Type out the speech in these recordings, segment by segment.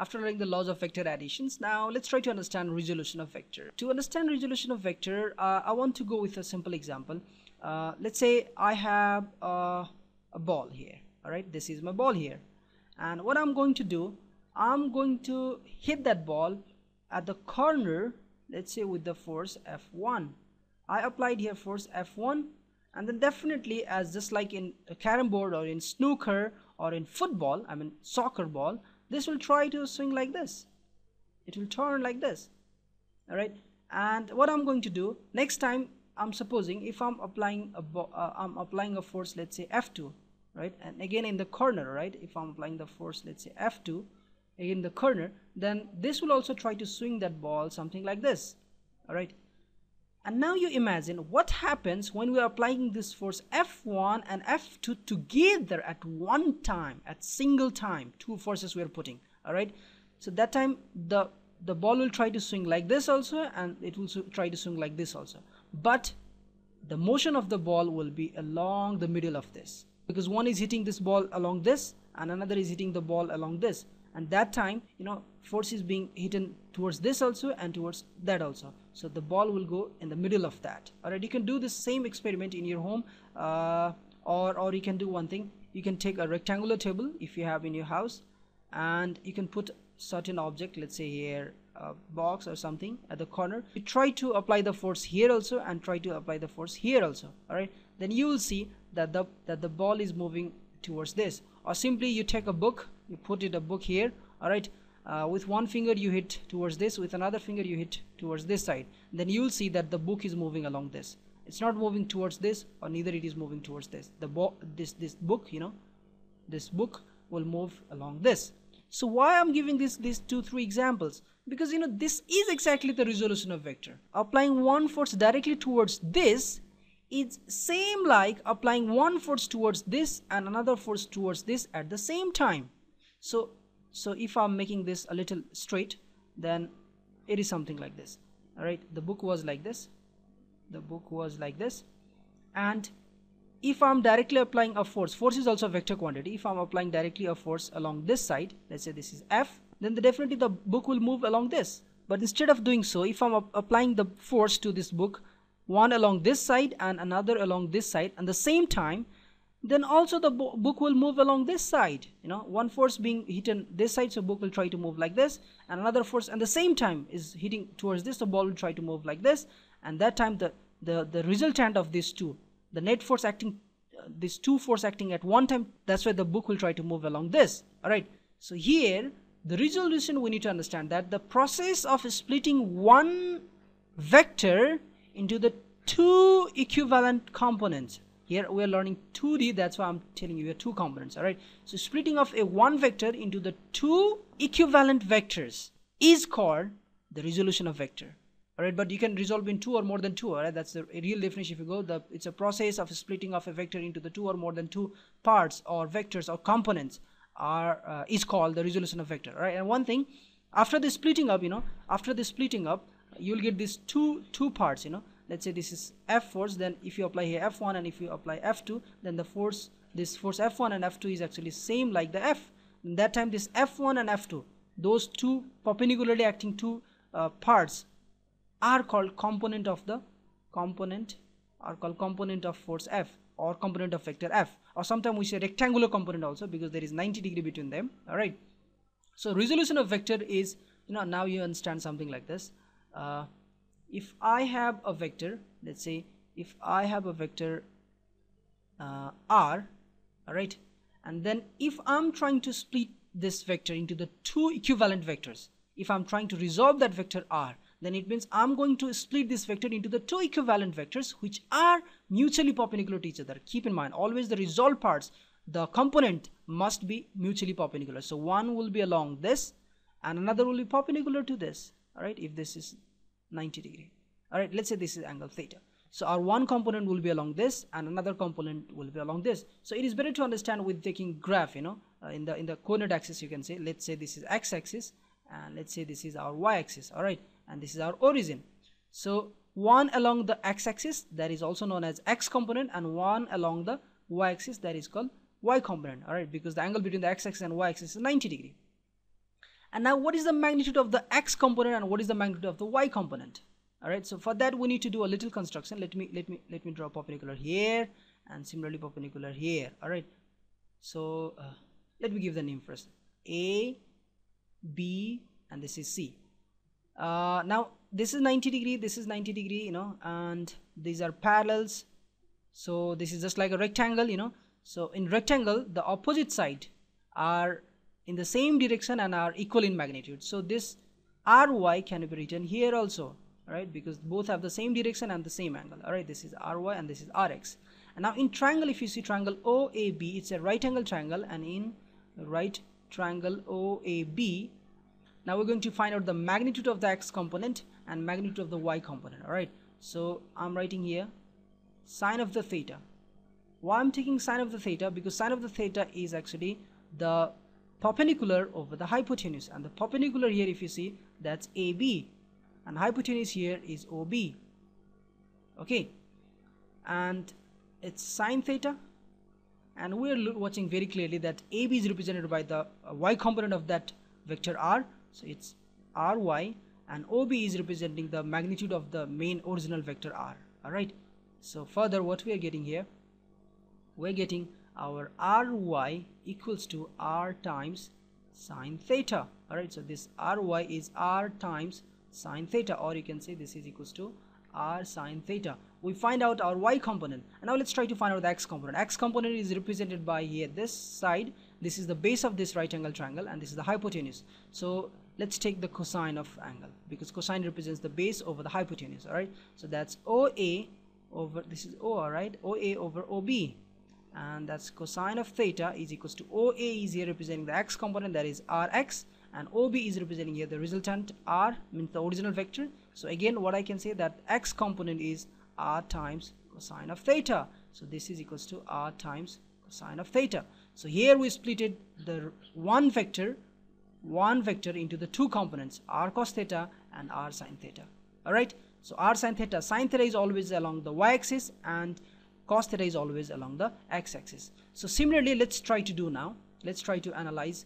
after learning the laws of vector additions. Now let's try to understand resolution of vector. To understand resolution of vector, I want to go with a simple example. Let's say I have a ball here. All right, this is my ball here, and what I'm going to do, I'm going to hit that ball at the corner, let's say with the force F1. I applied here force F1, and then definitely, as just like in a carrom board or in snooker or in football, I mean soccer ball, this will try to swing like this. It will turn like this. All right, and what I'm going to do next time, I'm supposing if I'm applying a force, let's say F2, right, and again in the corner, right, if I'm applying the force, let's say F2 in the corner, then this will also try to swing that ball something like this. All right, and now you imagine what happens when we are applying this force F1 and F2 together at one time, at single time, two forces we are putting. All right, so that time the ball will try to swing like this also, and it will try to swing like this also, but the motion of the ball will be along the middle of this, because one is hitting this ball along this and another is hitting the ball along this, and that time, you know, force is being hidden towards this also and towards that also, so the ball will go in the middle of that. All right, you can do this same experiment in your home, or you can do one thing. You can take a rectangular table if you have in your house, and you can put certain object, let's say here a box or something, at the corner. You try to apply the force here also and try to apply the force here also. All right, then you will see that the ball is moving towards this. Or simply you take a book, you put it a book here. All right, with one finger you hit towards this, with another finger you hit towards this side, then you will see that the book is moving along this. It's not moving towards this, or neither it is moving towards this. This book, you know, this book will move along this. So why I'm giving these 2-3 examples, because you know this is exactly the resolution of vector. Applying one force directly towards this is same like applying one force towards this and another force towards this at the same time. So if I'm making this a little straight, then it is something like this. All right, the book was like this, the book was like this, and if I'm directly applying a force is also a vector quantity. If I'm applying directly a force along this side, let's say this is F, then definitely the book will move along this. But instead of doing so, if I'm applying the force to this book, one along this side and another along this side, and the same time, then also the book will move along this side. You know, one force being hidden this side, so book will try to move like this, and another force and the same time is hitting towards this, so ball will try to move like this, and that time the resultant of these two, the net force acting, these two force acting at one time, that's why the book will try to move along this. All right, so here the resolution, we need to understand that the process of splitting one vector into the two equivalent components. Here we are learning 2D, that's why I'm telling you we have two components. All right, so splitting of a one vector into the two equivalent vectors is called the resolution of vector. Alright, but you can resolve in two or more than two. Alright, that's the real definition. If you go, it's a process of splitting of a vector into the two or more than two parts or vectors or components is called the resolution of vector. Alright, and one thing, after the splitting up, you know, after the splitting up, you'll get these two parts. You know, let's say this is F force. Then if you apply here F1 and if you apply F2, then the force, this force F1 and F2 is actually same like the F. And that time, this F1 and F2, those two perpendicularly acting two parts, are called component of force F, or component of vector F, or sometimes we say rectangular component also, because there is 90 degree between them. All right, so resolution of vector is, you know, now you understand something like this. If I have a vector, let's say if I have a vector R, all right, and then if I'm trying to split this vector into the two equivalent vectors, if I'm trying to resolve that vector R, then it means I'm going to split this vector into the two equivalent vectors which are mutually perpendicular to each other. Keep in mind, always the resolved parts, the component must be mutually perpendicular. So one will be along this and another will be perpendicular to this. All right, if this is 90 degree. All right, let's say this is angle theta. So our one component will be along this and another component will be along this. So it is better to understand with taking graph, you know, in the coordinate axis you can say, let's say this is x-axis and let's say this is our y-axis. All right, and this is our origin. So one along the x-axis, that is also known as x component, and one along the y-axis, that is called y component. All right, because the angle between the x-axis and y-axis is 90 degree. And now what is the magnitude of the x component and what is the magnitude of the y component? All right, so for that we need to do a little construction. Let me draw perpendicular here and similarly perpendicular here. All right, so let me give the name first, A, B, and this is C. Now this is 90 degree, this is 90 degree, you know, and these are parallels, so this is just like a rectangle, you know. So in rectangle the opposite side are in the same direction and are equal in magnitude, so this ry can be written here also, right, because both have the same direction and the same angle. All right, this is ry and this is rx. And now in triangle, if you see triangle OAB, it's a right angle triangle, and in right triangle OAB, now we're going to find out the magnitude of the x component and magnitude of the y component. All right, so I'm writing here sine of the theta. Why I'm taking sine of the theta? Because sine of the theta is actually the perpendicular over the hypotenuse, and the perpendicular here, if you see, that's AB, and hypotenuse here is OB. Okay, and it's sine theta, and we're watching very clearly that AB is represented by the y component of that vector r, so it's ry, and OB is representing the magnitude of the main original vector r. All right, so further what we are getting here, we're getting our ry equals to r times sine theta. All right, so this ry is r times sine theta, or you can say this is equals to r sine theta. We find out our y component, and now let's try to find out the x component. X component is represented by here this side, this is the base of this right angle triangle, and this is the hypotenuse. So let's take the cosine of angle, because cosine represents the base over the hypotenuse. All right, so that's OA over, this is O, all right, OA over OB, and that's cosine of theta is equals to, OA is here representing the x component, that is rx, and OB is representing here the resultant r, means the original vector. So again what I can say, that x component is r times cosine of theta, so this is equals to r times cosine of theta. So here we splitted the one vector into the two components, r cos theta and r sin theta. All right, so r sin theta is always along the y-axis, and cos theta is always along the x-axis. So similarly, let's try to analyze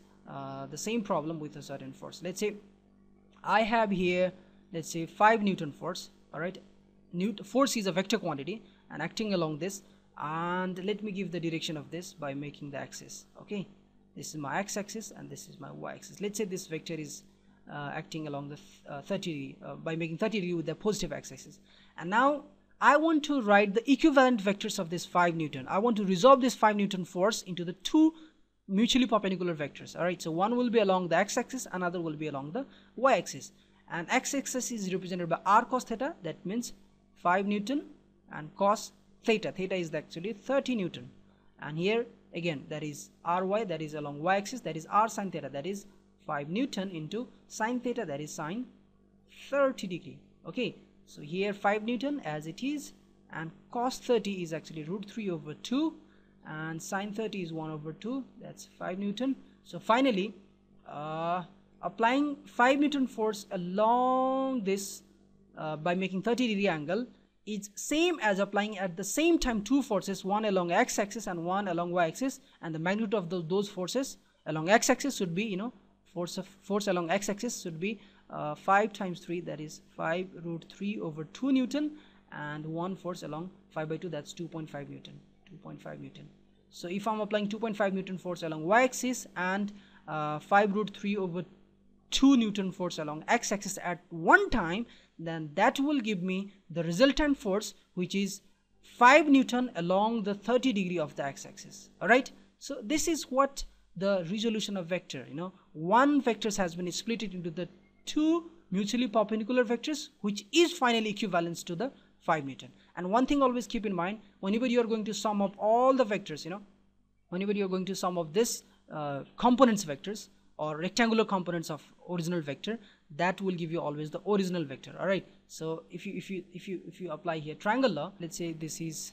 the same problem with a certain force. Let's say I have here, let's say 5 Newton force. All right, force is a vector quantity and acting along this, and let me give the direction of this by making the axis. Okay, this is my x-axis and this is my y-axis. Let's say this vector is acting along the 30 degree with the positive x-axis, and now I want to write the equivalent vectors of this 5 Newton. I want to resolve this 5 Newton force into the two mutually perpendicular vectors. All right, so one will be along the x-axis, another will be along the y-axis, and x-axis is represented by r cos theta, that means 5 Newton, and cos theta, theta is actually 30 Newton, and here again that is ry, that is along y-axis, that is r sin theta, that is 5 Newton into sin theta, that is sine 30 degree. Okay, so here 5 Newton as it is, and cos 30 is actually √3/2, and sine 30 is 1/2, that's 5 Newton. So finally applying 5 Newton force along this by making 30 degree angle, it's same as applying at the same time two forces, one along x-axis and one along y-axis, and the magnitude of those forces along x-axis should be, you know, force along x-axis should be 5 times 3, that is 5 √3/2 Newton, and one force along 5/2, that's 2.5 Newton. So if I'm applying 2.5 Newton force along y-axis and 5 √3/2 Newton force along x-axis at one time, then that will give me the resultant force, which is 5 Newton along the 30 degree of the x-axis. All right, so this is what the resolution of vector, you know, one vectors has been split into the two mutually perpendicular vectors, which is finally equivalent to the 5 Newton. And one thing always keep in mind, whenever you are going to sum up all the vectors, you know, whenever you are going to sum up this components vectors or rectangular components of original vector, that will give you always the original vector. All right, so if you apply here triangle law, let's say this is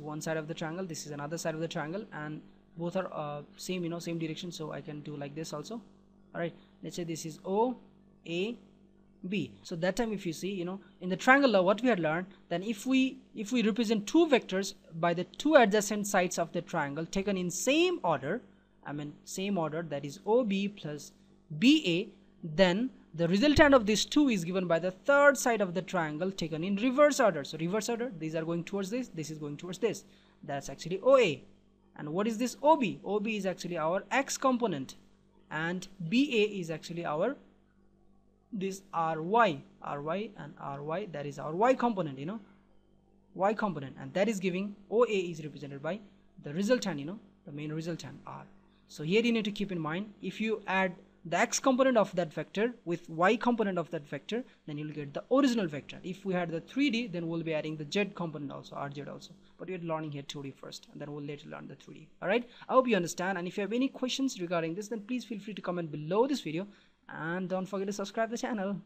one side of the triangle, this is another side of the triangle, and both are same, you know, same direction, so I can do like this also. All right, let's say this is O, A, B. So that time if you see, you know, in the triangle law what we had learned, then if we represent two vectors by the two adjacent sides of the triangle taken in same order, that is OB plus BA, then the resultant of these two is given by the third side of the triangle taken in reverse order. So reverse order, these are going towards this, this is going towards this. That's actually OA. And what is this OB? OB is actually our X component, and BA is actually our this RY and RY, that is our Y component, you know, Y component, and that is giving OA is represented by the resultant, you know, the main resultant R. So here you need to keep in mind, if you add the X component of that vector with Y component of that vector, then you'll get the original vector. If we had the 3D, then we'll be adding the Z component also, RZ also, but we're learning here 2D first, and then we'll later learn the 3D. All right, I hope you understand, and if you have any questions regarding this, then please feel free to comment below this video, and don't forget to subscribe the channel.